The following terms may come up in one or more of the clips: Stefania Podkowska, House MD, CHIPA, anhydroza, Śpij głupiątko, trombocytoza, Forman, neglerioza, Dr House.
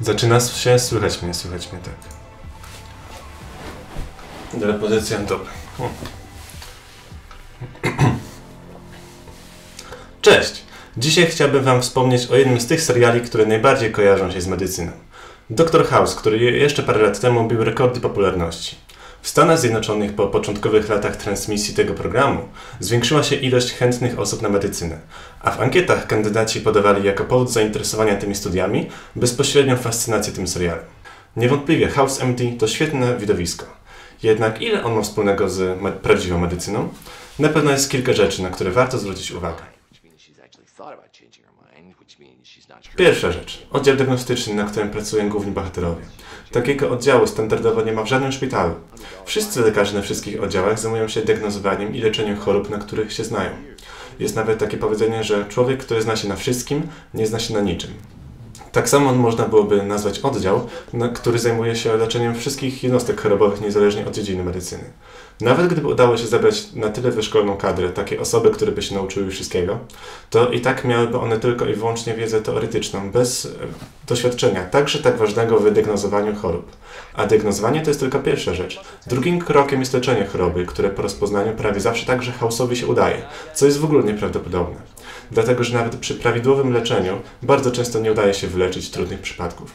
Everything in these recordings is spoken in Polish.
Zaczyna się słychać mnie, tak. Dobra, pozycja, dobra. Cześć! Dzisiaj chciałbym Wam wspomnieć o jednym z tych seriali, które najbardziej kojarzą się z medycyną. Dr. House, który jeszcze parę lat temu bił rekordy popularności. W Stanach Zjednoczonych po początkowych latach transmisji tego programu zwiększyła się ilość chętnych osób na medycynę, a w ankietach kandydaci podawali jako powód zainteresowania tymi studiami bezpośrednią fascynację tym serialem. Niewątpliwie House MD to świetne widowisko. Jednak ile ono ma wspólnego z prawdziwą medycyną? Na pewno jest kilka rzeczy, na które warto zwrócić uwagę. Pierwsza rzecz. Oddział diagnostyczny, na którym pracują główni bohaterowie. Takiego oddziału standardowo nie ma w żadnym szpitalu. Wszyscy lekarze na wszystkich oddziałach zajmują się diagnozowaniem i leczeniem chorób, na których się znają. Jest nawet takie powiedzenie, że człowiek, który zna się na wszystkim, nie zna się na niczym. Tak samo można byłoby nazwać oddział, który zajmuje się leczeniem wszystkich jednostek chorobowych niezależnie od dziedziny medycyny. Nawet gdyby udało się zebrać na tyle wyszkolną kadrę, takie osoby, które by się nauczyły wszystkiego, to i tak miałyby one tylko i wyłącznie wiedzę teoretyczną, bez doświadczenia, także tak ważnego w wydiagnozowaniu chorób. A diagnozowanie to jest tylko pierwsza rzecz. Drugim krokiem jest leczenie choroby, które po rozpoznaniu prawie zawsze także House'owi się udaje, co jest w ogóle nieprawdopodobne. Dlatego, że nawet przy prawidłowym leczeniu bardzo często nie udaje się wyleczyć trudnych przypadków.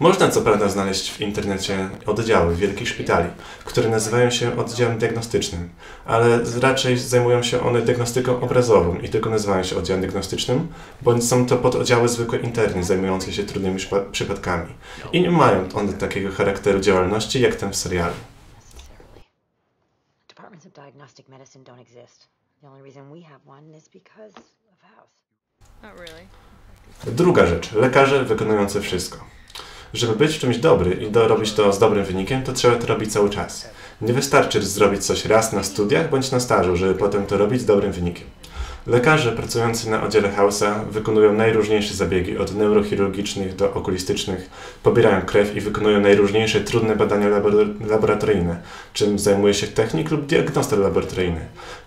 Można co prawda znaleźć w internecie oddziały wielkich szpitali, które nazywają się oddziałem diagnostycznym, ale raczej zajmują się one diagnostyką obrazową i tylko nazywają się oddziałem diagnostycznym, bądź są to pododdziały zwykłe interne zajmujące się trudnymi przypadkami i nie mają one takiego charakteru działalności jak ten w serialu. Druga rzecz. Lekarze wykonujący wszystko. Żeby być w czymś dobry i robić to z dobrym wynikiem, to trzeba to robić cały czas. Nie wystarczy zrobić coś raz na studiach bądź na stażu, żeby potem to robić z dobrym wynikiem. Lekarze pracujący na oddziale House'a wykonują najróżniejsze zabiegi, od neurochirurgicznych do okulistycznych, pobierają krew i wykonują najróżniejsze trudne badania laboratoryjne, czym zajmuje się technik lub diagnosta laboratoryjny.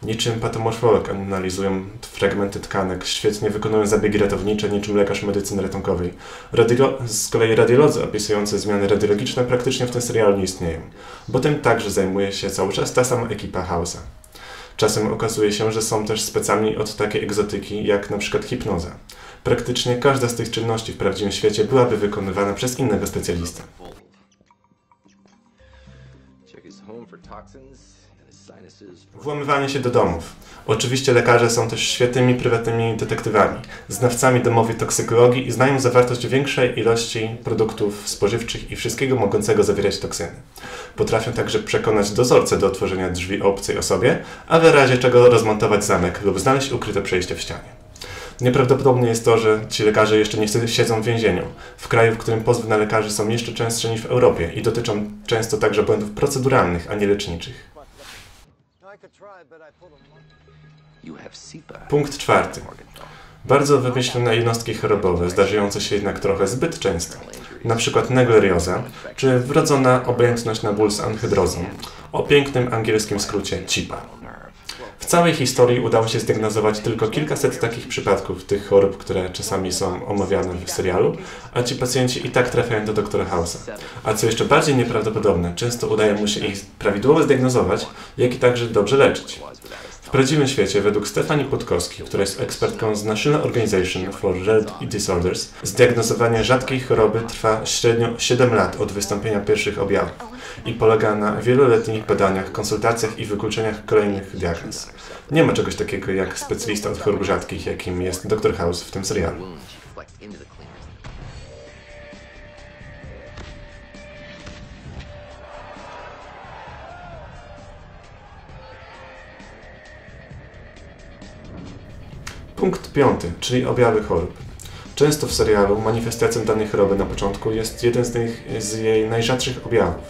Niczym patomorfolog analizują fragmenty tkanek, świetnie wykonują zabiegi ratownicze, niczym lekarz medycyny ratunkowej. Z kolei radiolodzy opisujący zmiany radiologiczne praktycznie w tym serialu nie istnieją, bo tym także zajmuje się cały czas ta sama ekipa House'a. Czasem okazuje się, że są też specami od takiej egzotyki jak np. hipnoza. Praktycznie każda z tych czynności w prawdziwym świecie byłaby wykonywana przez innego specjalistę. Włamywanie się do domów. Oczywiście lekarze są też świetnymi prywatnymi detektywami, znawcami domowej toksykologii i znają zawartość większej ilości produktów spożywczych i wszystkiego mogącego zawierać toksyny. Potrafią także przekonać dozorcę do otworzenia drzwi obcej osobie, a w razie czego rozmontować zamek lub znaleźć ukryte przejście w ścianie. Nieprawdopodobne jest to, że ci lekarze jeszcze nie siedzą w więzieniu, w kraju, w którym pozwy na lekarzy są jeszcze częstsze niż w Europie i dotyczą często także błędów proceduralnych, a nie leczniczych. Punkt czwarty. Bardzo wymyślone jednostki chorobowe, zdarzające się jednak trochę zbyt często, np. neglerioza, czy wrodzona obojętność na ból z anhydrozą, o pięknym angielskim skrócie CHIPA. W całej historii udało się zdiagnozować tylko kilkaset takich przypadków tych chorób, które czasami są omawiane w serialu, a ci pacjenci i tak trafiają do doktora House'a. A co jeszcze bardziej nieprawdopodobne, często udaje mu się ich prawidłowo zdiagnozować, jak i także dobrze leczyć. W prawdziwym świecie, według Stefanii Podkowskiej, która jest ekspertką z National Organization for Rare Disorders, zdiagnozowanie rzadkiej choroby trwa średnio 7 lat od wystąpienia pierwszych objawów i polega na wieloletnich badaniach, konsultacjach i wykluczeniach kolejnych diagnoz. Nie ma czegoś takiego jak specjalista od chorób rzadkich, jakim jest Dr. House w tym serialu. Punkt piąty, czyli objawy chorób. Często w serialu manifestacją danej choroby na początku jest jeden z jej najrzadszych objawów.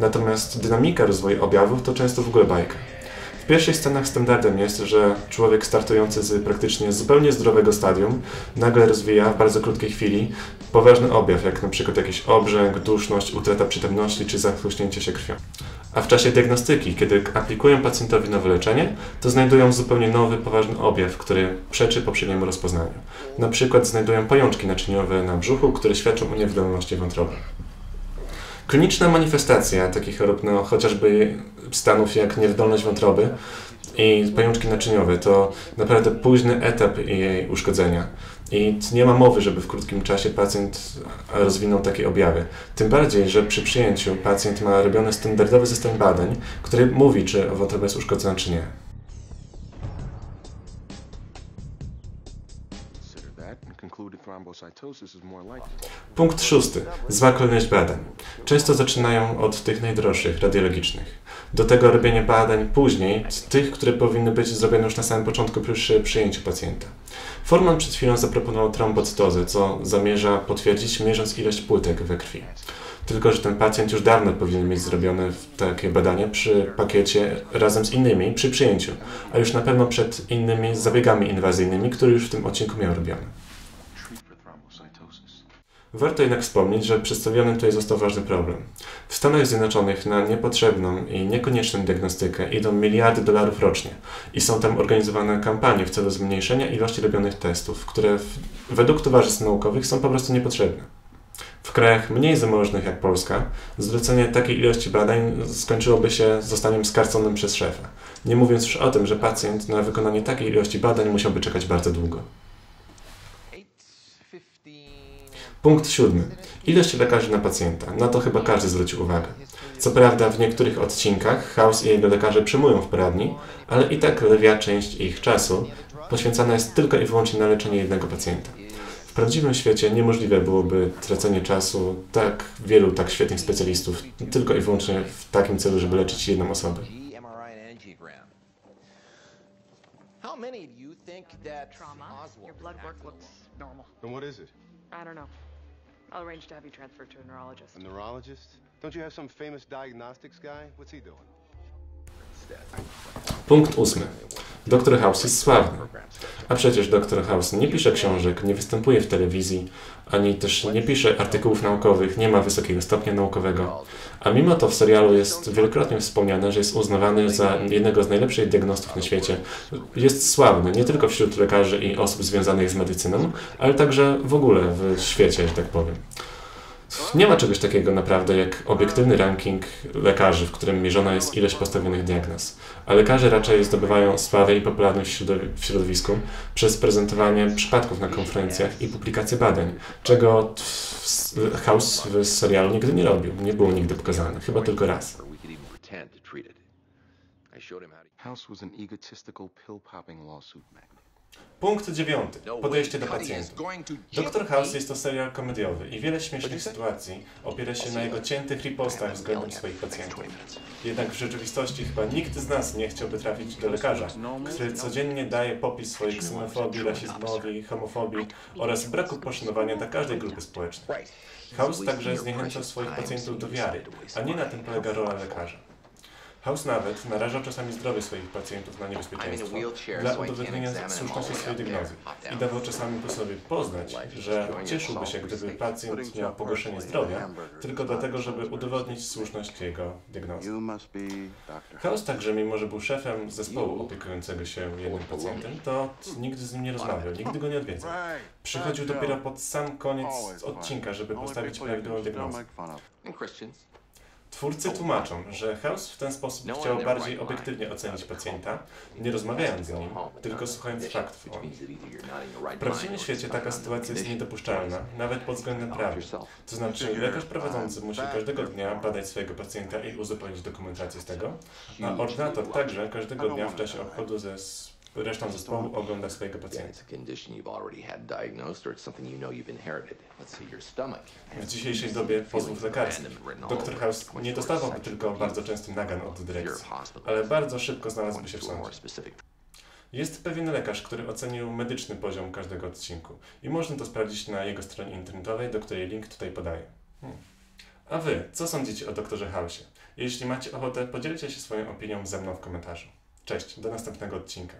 Natomiast dynamika rozwoju objawów to często w ogóle bajka. W pierwszych scenach standardem jest, że człowiek startujący z praktycznie zupełnie zdrowego stadium nagle rozwija w bardzo krótkiej chwili poważny objaw, jak np. jakiś obrzęk, duszność, utrata przytomności czy zachluśnięcie się krwią. A w czasie diagnostyki, kiedy aplikują pacjentowi nowe leczenie, to znajdują zupełnie nowy, poważny objaw, który przeczy poprzedniemu rozpoznaniu. Na przykład znajdują pajączki naczyniowe na brzuchu, które świadczą o niewydolności wątroby. Kliniczna manifestacja takich chorób, chociażby stanów jak niewydolność wątroby i pajączki naczyniowe, to naprawdę późny etap jej uszkodzenia. I nie ma mowy, żeby w krótkim czasie pacjent rozwinął takie objawy. Tym bardziej, że przy przyjęciu pacjent ma robiony standardowy zestaw badań, który mówi, czy wątroba jest uszkodzona, czy nie. Punkt 6. Zła kolejność badań. Często zaczynają od tych najdroższych, radiologicznych. Do tego robienie badań później, tych, które powinny być zrobione już na samym początku przy przyjęciu pacjenta. Forman przed chwilą zaproponował trombocytozę, co zamierza potwierdzić, mierząc ilość płytek we krwi. Tylko że ten pacjent już dawno powinien mieć zrobione takie badanie przy pakiecie razem z innymi przy przyjęciu, a już na pewno przed innymi zabiegami inwazyjnymi, które już w tym odcinku miał robione. Warto jednak wspomnieć, że przedstawiony tutaj został ważny problem. W Stanach Zjednoczonych na niepotrzebną i niekonieczną diagnostykę idą miliardy dolarów rocznie i są tam organizowane kampanie w celu zmniejszenia ilości robionych testów, które według towarzystw naukowych są po prostu niepotrzebne. W krajach mniej zamożnych jak Polska zlecenie takiej ilości badań skończyłoby się zostaniem skarconym przez szefa, nie mówiąc już o tym, że pacjent na wykonanie takiej ilości badań musiałby czekać bardzo długo. Punkt 7. Ilość lekarzy na pacjenta. Na to chyba każdy zwrócił uwagę. Co prawda w niektórych odcinkach House i jego lekarze przyjmują w poradni, ale i tak lwia część ich czasu poświęcana jest tylko i wyłącznie na leczenie jednego pacjenta. W prawdziwym świecie niemożliwe byłoby tracenie czasu tak wielu tak świetnych specjalistów tylko i wyłącznie w takim celu, żeby leczyć jedną osobę. I don't know. I'll arrange to have you transferred to a neurologist. A neurologist? Don't you have some famous diagnostics guy? What's he doing? Punkt 8. Doktor House jest sławny. A przecież doktor House nie pisze książek, nie występuje w telewizji, ani też nie pisze artykułów naukowych, nie ma wysokiego stopnia naukowego. A mimo to w serialu jest wielokrotnie wspomniane, że jest uznawany za jednego z najlepszych diagnostów na świecie. Jest sławny nie tylko wśród lekarzy i osób związanych z medycyną, ale także w ogóle w świecie, że tak powiem. Nie ma czegoś takiego naprawdę jak obiektywny ranking lekarzy, w którym mierzona jest ilość postawionych diagnoz. A lekarze raczej zdobywają sławę i popularność w środowisku przez prezentowanie przypadków na konferencjach i publikację badań, czego House w serialu nigdy nie robił, nie było nigdy pokazane, chyba tylko raz. Punkt 9. Podejście do pacjentów. Doktor House jest to serial komediowy i wiele śmiesznych sytuacji opiera się na jego ciętych ripostach względem swoich pacjentów. Jednak w rzeczywistości chyba nikt z nas nie chciałby trafić do lekarza, który codziennie daje popis swojej ksenofobii, rasizmowi, homofobii oraz braku poszanowania dla każdej grupy społecznej. House także zniechęcał swoich pacjentów do wiary, a nie na tym polega rola lekarza. House nawet naraża czasami zdrowie swoich pacjentów na niebezpieczeństwo dla udowodnienia słuszności swojej diagnozy i dawał czasami po sobie poznać, że cieszyłby się, gdyby pacjent miał pogorszenie zdrowia, tylko dlatego, żeby udowodnić słuszność jego diagnozy. House także, mimo że był szefem zespołu opiekującego się jednym pacjentem, to nigdy z nim nie rozmawiał, nigdy go nie odwiedzał. Przychodził dopiero pod sam koniec odcinka, żeby postawić prawidłową diagnozę. Twórcy tłumaczą, że House w ten sposób chciał bardziej obiektywnie ocenić pacjenta, nie rozmawiając z nim, tylko słuchając faktów o nim. W prawdziwym świecie taka sytuacja jest niedopuszczalna, nawet pod względem prawnym. To znaczy lekarz prowadzący musi każdego dnia badać swojego pacjenta i uzupełnić dokumentację z tego, a ordynator także każdego dnia w czasie obchodu ze resztą zespołu ogląda swojego pacjenta. W dzisiejszej dobie pozwów lekarskich doktor House nie dostawałby tylko bardzo częstych nagan od dyrekcji, ale bardzo szybko znalazłby się w sądzie. Jest pewien lekarz, który ocenił medyczny poziom każdego odcinku i można to sprawdzić na jego stronie internetowej, do której link tutaj podaję. A wy, co sądzicie o doktorze House'ie? Jeśli macie ochotę, podzielcie się swoją opinią ze mną w komentarzu. Cześć, do następnego odcinka.